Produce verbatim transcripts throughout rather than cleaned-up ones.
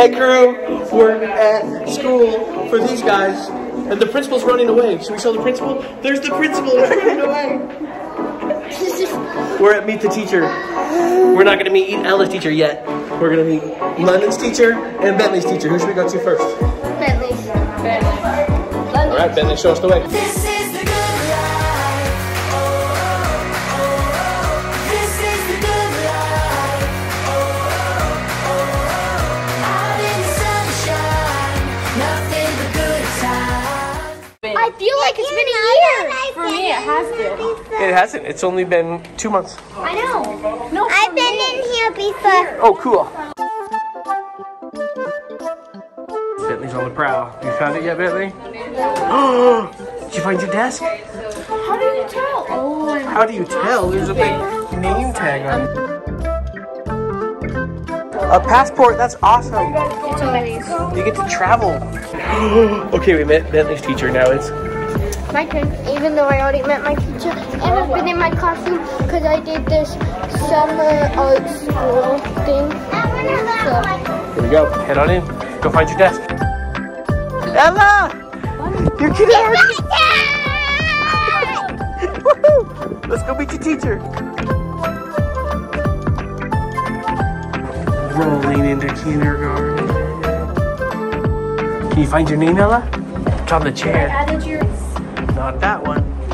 my crew were at school for these guys, and the principal's running away. So we saw the principal. There's the principal running away. We're at Meet the Teacher. We're not going to meet Ella's teacher yet. We're going to meet London's teacher and Bentley's teacher. Who should we go to first? Bentley. Bentley. All right, Bentley, show us the way. This is the good life. Oh, oh, oh. This is the good life. Oh, oh, oh. Out in the sunshine, nothing but good times. I feel like it's been a year. For me, it has been. It hasn't. It's only been two months. I know. No, I've been me. in here before. Oh, cool. Bentley's on the prowl. You found it yet, Bentley? Oh! Did you find your desk? How do you tell? Oh, how do you tell? There's a big name tag on it. A passport. That's awesome. You get to travel. Okay, we met Bentley's teacher. Now it's my turn. Even though I already met my teacher, and I've been in my classroom because I did this summer art school thing. So. Here we go. Head on in. Go find your desk. Ella! What? Your kid is already. Woohoo! Let's go meet your teacher. Rolling into kindergarten. Can you find your name, Ella? It's on the chair. I added your. Not that one.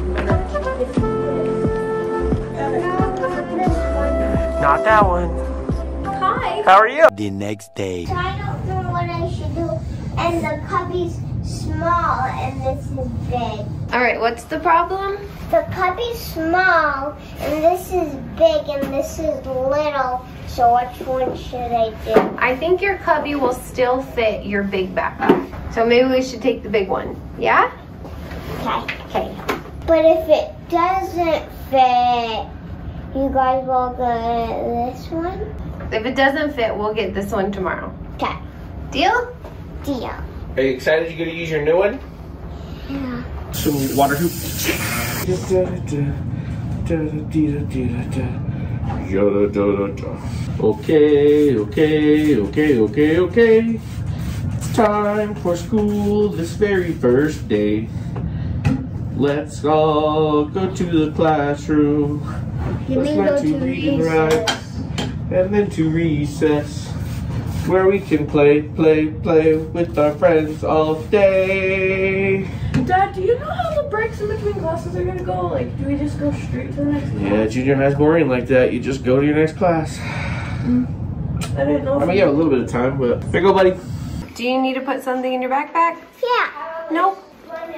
Not that one. Hi. How are you? The next day. So I don't know what I should do. And the puppy's small and this is big. Alright, what's the problem? The puppy's small and this is big and this is little. So which one should I do? I think your cubby will still fit your big backpack. So maybe we should take the big one. Yeah? Okay. But if it doesn't fit, you guys will get this one? If it doesn't fit, we'll get this one tomorrow. Okay. Deal? Deal. Are you excited you're going to use your new one? Yeah. Some water hoops. Okay, okay, okay, okay, okay. It's time for school this very first day. Let's all go to the classroom. You Let's go to reading recess. Right, and then to recess, where we can play, play, play with our friends all day. Dad, do you know how the breaks in between classes are gonna go? Like, do we just go straight to the next class? Yeah, junior high's boring like that. You just go to your next class. Mm. I don't know. I mean, you have a little bit of time, but here you go, buddy. Do you need to put something in your backpack? Yeah. Nope.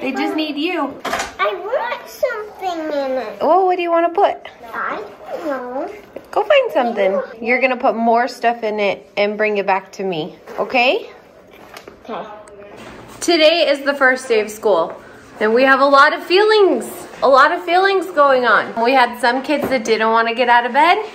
They just need you. I want something in it. Well, what do you want to put? I don't know. Go find something. You're going to put more stuff in it and bring it back to me, okay? Okay. Today is the first day of school, and we have a lot of feelings, a lot of feelings going on. We had some kids that didn't want to get out of bed.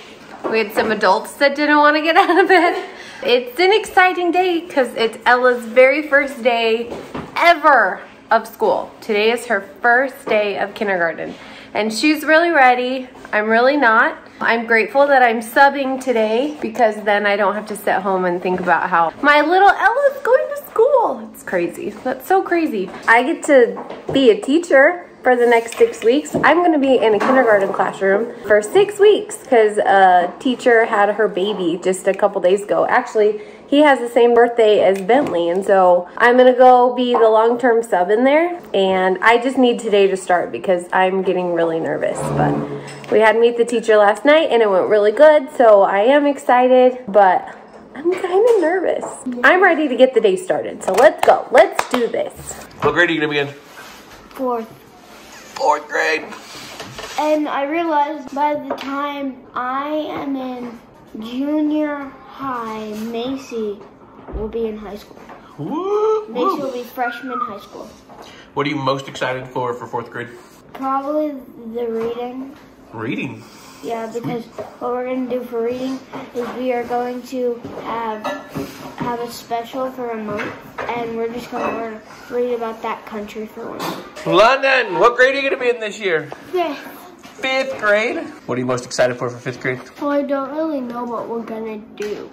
We had some adults that didn't want to get out of bed. It's an exciting day because it's Ella's very first day ever of school. Today is her first day of kindergarten and she's really ready. I'm really not. I'm grateful that I'm subbing today because then I don't have to sit home and think about how my little Ella's going to school. It's crazy. That's so crazy. I get to be a teacher for the next six weeks. I'm going to be in a kindergarten classroom for six weeks because a teacher had her baby just a couple days ago. Actually, he has the same birthday as Bentley, and so I'm gonna go be the long-term sub in there, and I just need today to start because I'm getting really nervous, but we had Meet the Teacher last night, and it went really good, so I am excited, but I'm kind of nervous. I'm ready to get the day started, so let's go. Let's do this. What grade are you gonna be in? Fourth. Fourth grade. And I realized by the time I am in junior high, Macy will be in high school. Woo, Macy woo. will be freshman high school. What are you most excited for for fourth grade? Probably the reading. Reading? Yeah, because Sweet. what we're going to do for reading is we are going to have, have a special for a month, and we're just going to learn, read about that country for once. London, what grade are you going to be in this year? Fifth. Fifth grade. What are you most excited for for fifth grade? Well, I don't really know what we're gonna do.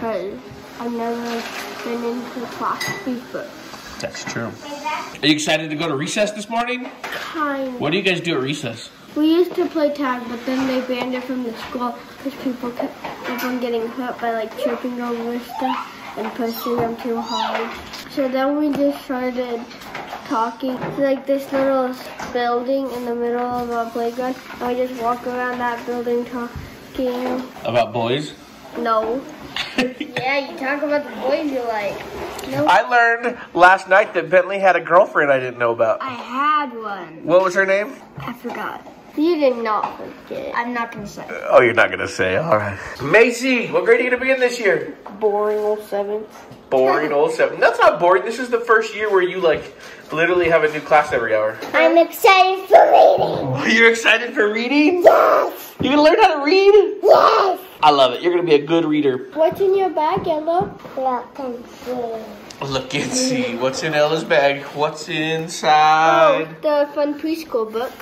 Cause I've never been into class before. That's true. Are you excited to go to recess this morning? Kind of. What do you guys do at recess? We used to play tag, but then they banned it from the school because people kept on getting hurt by like tripping over stuff and pushing them too hard. So then we just started talking. It's like this little building in the middle of our playground. And we just walk around that building talking. About boys? No. Yeah, you talk about the boys you like. Nope. I learned last night that Bentley had a girlfriend I didn't know about. I had one. What was her name? I forgot. You did not forget. I'm not going to say. Uh, oh, you're not going to say. All right. Macy, what grade are you going to be in this year? Boring old seventh. Boring old seventh. That's not boring. This is the first year where you, like, literally have a new class every hour. I'm excited for reading. You're excited for reading? Yes. You're going to learn how to read? Yes. I love it. You're going to be a good reader. What's in your bag, Ella? Look and see. Look and see. What's in Ella's bag? What's inside? Oh, the fun preschool book.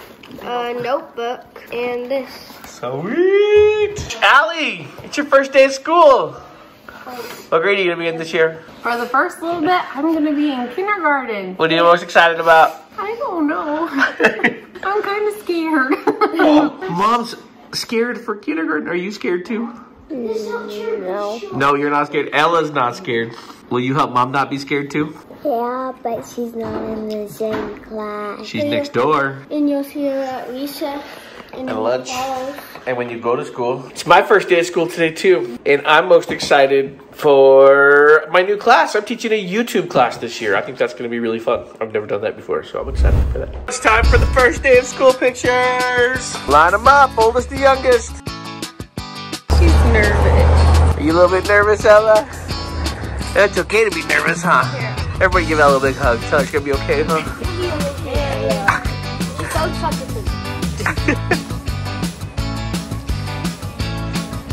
A notebook and this. Sweet! Allie, it's your first day of school. What grade are you going to be in this year? For the first little bit, I'm going to be in kindergarten. What are you most excited about? I don't know. I'm kind of scared. Oh, Mom's scared for kindergarten. Are you scared too? No. No, you're not scared. Ella's not scared. Will you help Mom not be scared too? Yeah, but she's not in the same class. She's next door. And you'll see her at recess and lunch. And when you go to school. It's my first day of school today too. And I'm most excited for my new class. I'm teaching a YouTube class this year. I think that's going to be really fun. I've never done that before, so I'm excited for that. It's time for the first day of school pictures. Line them up, oldest to youngest. She's nervous. Are you a little bit nervous, Ella? It's okay to be nervous, huh? Yeah. Everybody give Ella a big hug. Tell her it's going to be okay, huh? Yeah, yeah,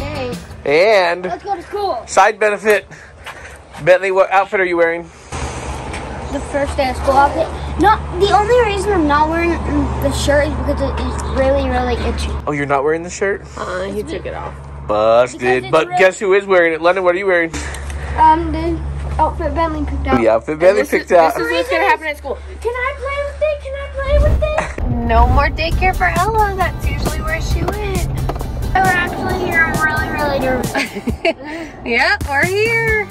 yeah. She's so talkative. And let's go to school. Side benefit. Bentley, what outfit are you wearing? The first day of school outfit. No, the only reason I'm not wearing the shirt is because it is really, really itchy. Oh, you're not wearing the shirt? Uh, he took it off. Busted. But guess who is wearing it? London, what are you wearing? Um, the outfit Bentley picked out. The outfit Bentley picked out. This is what's gonna happen at school. Can I play with it? Can I play with it? No more daycare for Ella. That's usually where she went. We're actually here. I'm really, really nervous. Yep, we're here.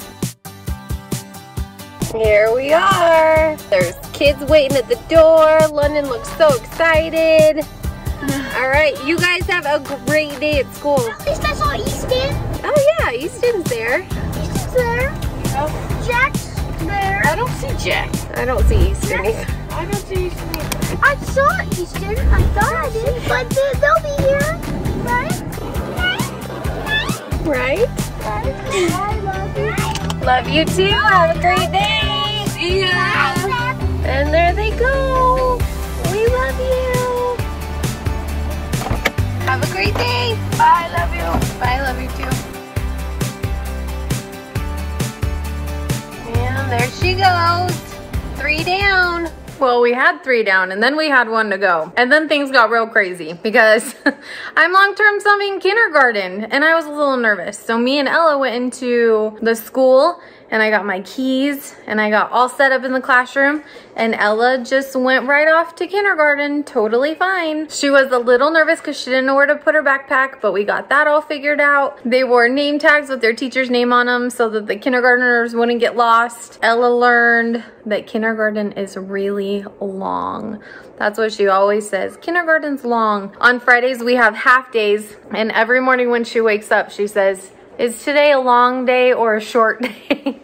Here we are. There's kids waiting at the door. London looks so excited. All right, you guys have a great day at school. At least I saw Easton. Oh yeah, Easton's there. Easton's there. Oh. Jack's there. I don't see Jack. I don't see Easton. I don't see Easton either. I saw Easton. I thought I did, but they'll be here, right? Right? Right? I love you. Love you too. Have a great day. See ya. And there they go. We love you. Have a great day. Bye. Love you. Bye. Love you too. There she goes. Three down. Well, we had three down and then we had one to go. And then things got real crazy because I'm long-term subbing kindergarten and I was a little nervous. So me and Ella went into the school and I got my keys and I got all set up in the classroom and Ella just went right off to kindergarten, totally fine. She was a little nervous because she didn't know where to put her backpack, but we got that all figured out. They wore name tags with their teacher's name on them so that the kindergartners wouldn't get lost. Ella learned that kindergarten is really long. That's what she always says, kindergarten's long. On Fridays, we have half days and every morning when she wakes up, she says, is today a long day or a short day?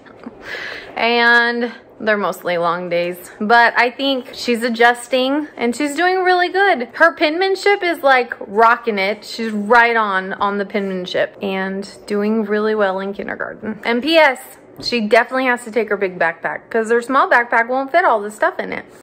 And they're mostly long days, but I think she's adjusting and she's doing really good. Her penmanship is like rocking it. She's right on on the penmanship and doing really well in kindergarten. And P S, she definitely has to take her big backpack because her small backpack won't fit all the stuff in it.